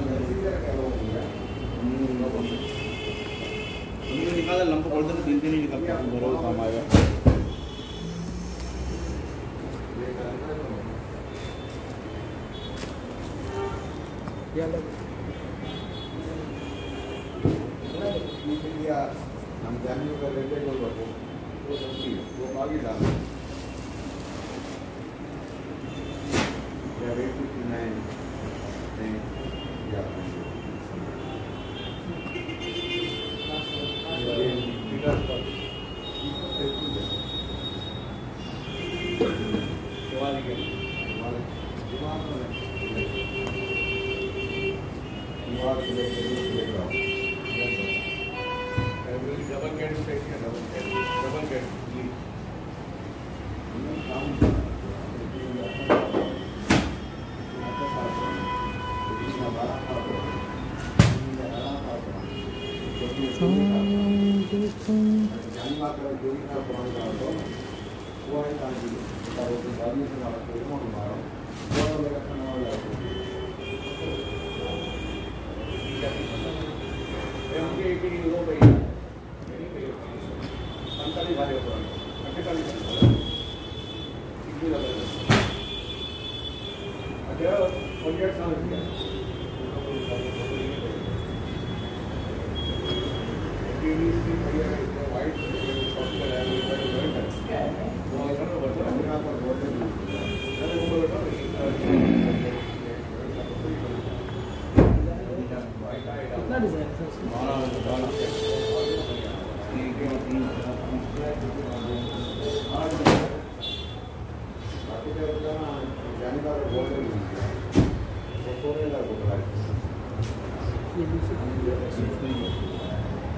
What